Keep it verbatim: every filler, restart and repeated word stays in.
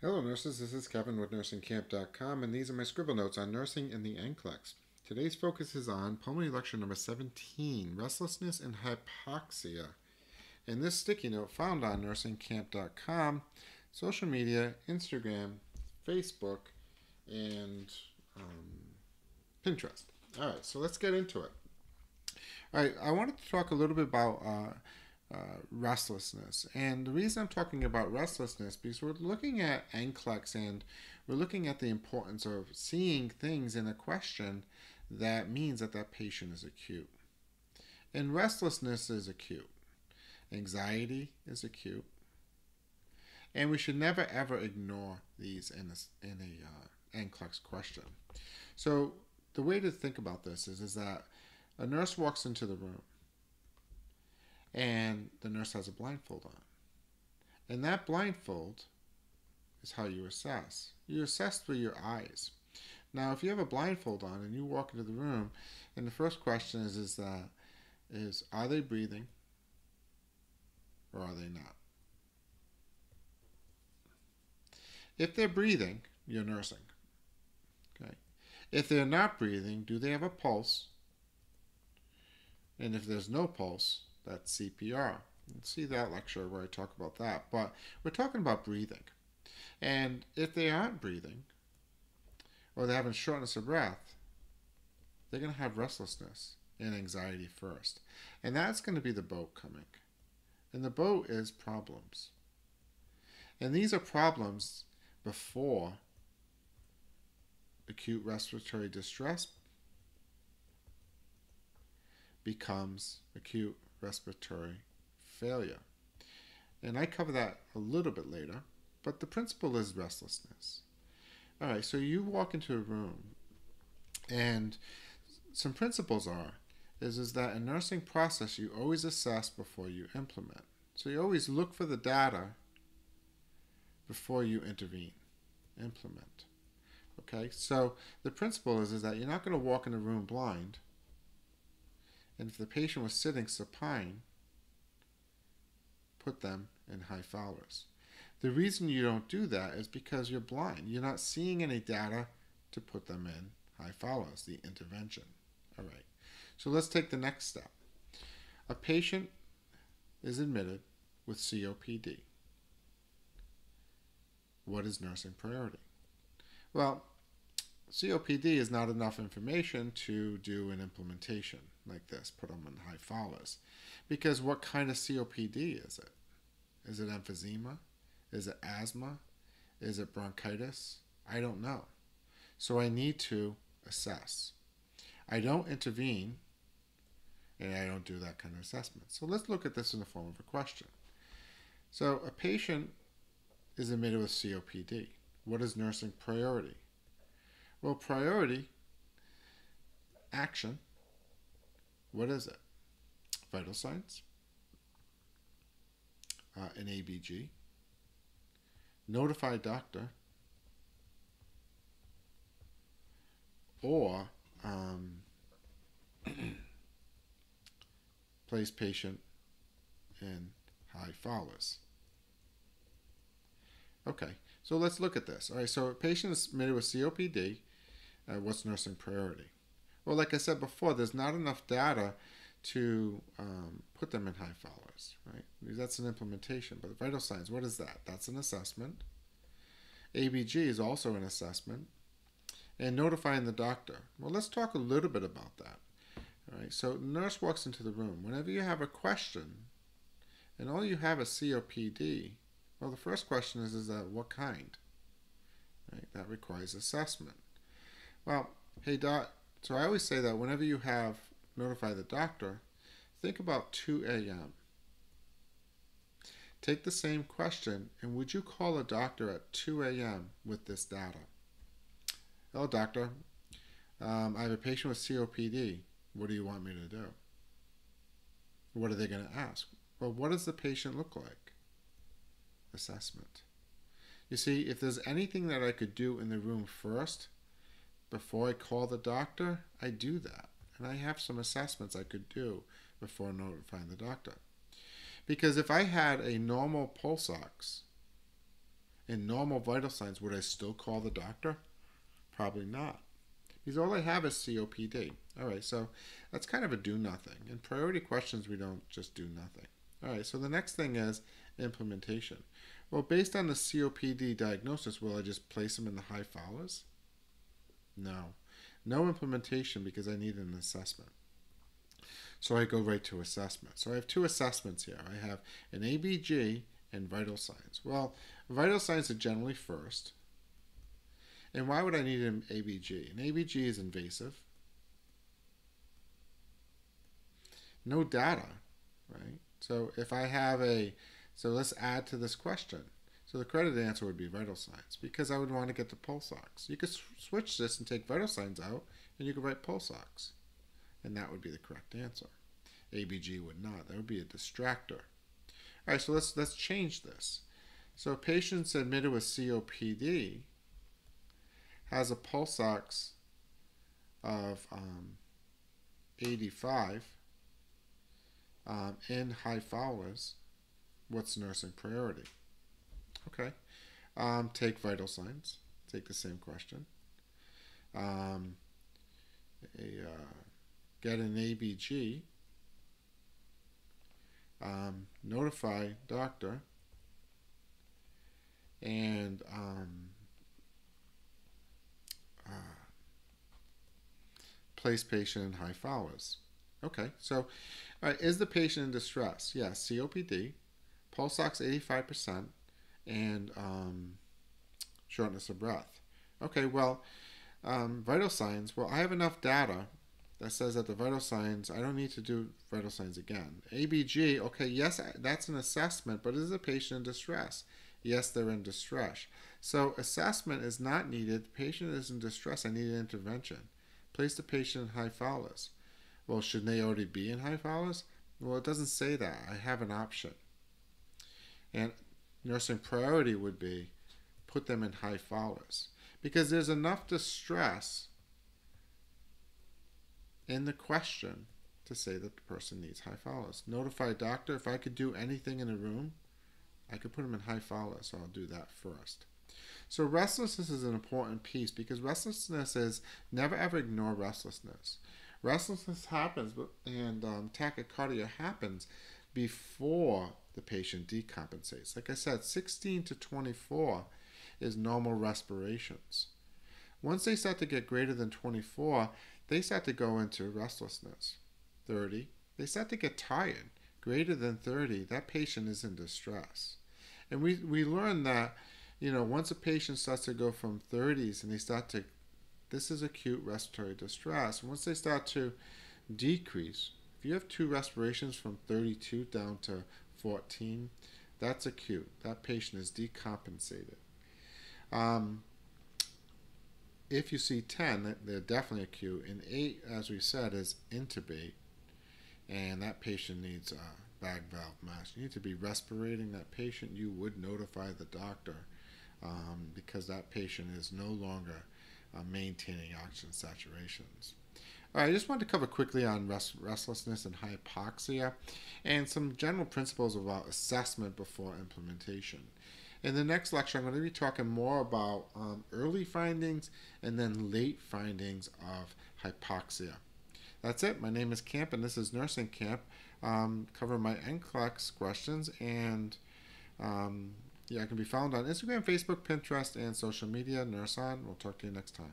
Hello nurses, this is Kevin with Nursing Kamp dot com and these are my scribble notes on nursing in the N C L E X. Today's focus is on pulmonary lecture number seventeen, Restlessness and Hypoxia. In this sticky note found on Nursing Kamp dot com, social media, Instagram, Facebook, and um, Pinterest. Alright, so let's get into it. Alright, I wanted to talk a little bit about uh, Uh, restlessness. And the reason I'm talking about restlessness because we're looking at N C L E X and we're looking at the importance of seeing things in a question that means that that patient is acute. And restlessness is acute. Anxiety is acute. And we should never ever ignore these in a, in a uh, N C L E X question. So the way to think about this is, is that a nurse walks into the room and the nurse has a blindfold on. And that blindfold is how you assess. You assess through your eyes. Now, if you have a blindfold on and you walk into the room, and the first question is, is, uh, is are they breathing or are they not? If they're breathing, you're nursing. Okay. If they're not breathing, do they have a pulse? And if there's no pulse, that's C P R. You'll see that lecture where I talk about that. But we're talking about breathing. And if they aren't breathing, or they're having shortness of breath, they're going to have restlessness and anxiety first. And that's going to be the boat coming. And the boat is problems. And these are problems before acute respiratory distress becomes acute respiratory failure. And I cover that a little bit later, but the principle is restlessness. All right, so you walk into a room, and some principles are, is, is that in nursing process, you always assess before you implement. So you always look for the data before you intervene, implement. Okay, so the principle is, is that you're not going to walk in a room blind. And if the patient was sitting supine, put them in high Fowler's. The reason you don't do that is because you're blind. You're not seeing any data to put them in high Fowler's, the intervention. All right. So let's take the next step. A patient is admitted with C O P D. What is nursing priority? Well, C O P D is not enough information to do an implementation like this, put them in high Fowler's. Because what kind of C O P D is it? Is it emphysema? Is it asthma? Is it bronchitis? I don't know. So I need to assess. I don't intervene, and I don't do that kind of assessment. So let's look at this in the form of a question. So a patient is admitted with C O P D. What is nursing priority? Well, priority, action, what is it? Vital signs, uh, an A B G, notify doctor, or um, place patient in high Fowler's. Okay, so let's look at this. All right, so a patient is admitted with C O P D. Uh, what's nursing priority? Well, like I said before, there's not enough data to um, put them in high Fowler's, right? Because that's an implementation. But the vital signs, what is that? That's an assessment. A B G is also an assessment. And notifying the doctor. Well, let's talk a little bit about that. All right, so nurse walks into the room. Whenever you have a question, and all you have is C O P D, well, the first question is, is that what kind? Right? That requires assessment. Well, hey, doc, so I always say that whenever you have notify the doctor, think about two A M Take the same question, and would you call a doctor at two A M with this data? Hello, doctor. Um, I have a patient with C O P D. What do you want me to do? What are they going to ask? Well, what does the patient look like? Assessment. You see, if there's anything that I could do in the room first, before I call the doctor, I do that. And I have some assessments I could do before notifying the doctor. Because if I had a normal pulse ox and normal vital signs, would I still call the doctor? Probably not. Because all I have is C O P D. All right, so that's kind of a do nothing. In priority questions, we don't just do nothing. All right, so the next thing is implementation. Well, based on the C O P D diagnosis, will I just place them in the high followers? No. No implementation because I need an assessment. So I go right to assessment. So I have two assessments here. I have an A B G and vital signs. Well, vital signs are generally first. And why would I need an A B G? An A B G is invasive. No data, right? So if I have a, so let's add to this question. So the correct answer would be vital signs because I would want to get the pulse ox. You could switch this and take vital signs out and you could write pulse ox. And that would be the correct answer. A B G would not. That would be a distractor. All right, so let's, let's change this. So patients admitted with C O P D has a pulse ox of um, eighty-five um, in high followers. What's nursing priority? Okay. Um, take vital signs. Take the same question. Um, a, uh, get an A B G. Um, notify doctor. And um, uh, place patient in high followers. Okay. So uh, is the patient in distress? Yes. C O P D. Pulse ox eighty-five percent and um, shortness of breath. Okay, well, um, vital signs. Well, I have enough data that says that the vital signs, I don't need to do vital signs again. A B G, okay, yes, that's an assessment, but is the patient in distress? Yes, they're in distress. So assessment is not needed. The patient is in distress. I need an intervention. Place the patient in high followers. Well, shouldn't they already be in high followers? Well, it doesn't say that. I have an option. And nursing priority would be put them in high followers because there's enough distress in the question to say that the person needs high followers. Notify doctor. If I could do anything in the room, I could put them in high followers, so I'll do that first. So restlessness is an important piece because restlessness is never ever ignore restlessness. Restlessness happens and um, tachycardia happens before the patient decompensates. Like I said, sixteen to twenty-four is normal respirations. Once they start to get greater than twenty-four, they start to go into restlessness. thirty, they start to get tired. Greater than thirty, that patient is in distress. And we, we learn that, you know, once a patient starts to go from thirties and they start to, this is acute respiratory distress. Once they start to decrease, if you have two respirations from thirty-two down to fourteen, that's acute. That patient is decompensated. Um, if you see ten, they're definitely acute. And eight, as we said, is intubate. And that patient needs a bag valve mask. You need to be respirating that patient. You would notify the doctor um, because that patient is no longer uh, maintaining oxygen saturations. All right, I just wanted to cover quickly on rest, restlessness and hypoxia and some general principles about assessment before implementation. In the next lecture, I'm going to be talking more about um, early findings and then late findings of hypoxia. That's it. My name is Camp, and this is Nursing Camp. Um, cover my N C L E X questions, and um, yeah, I can be found on Instagram, Facebook, Pinterest, and social media. Nurse On. We'll talk to you next time.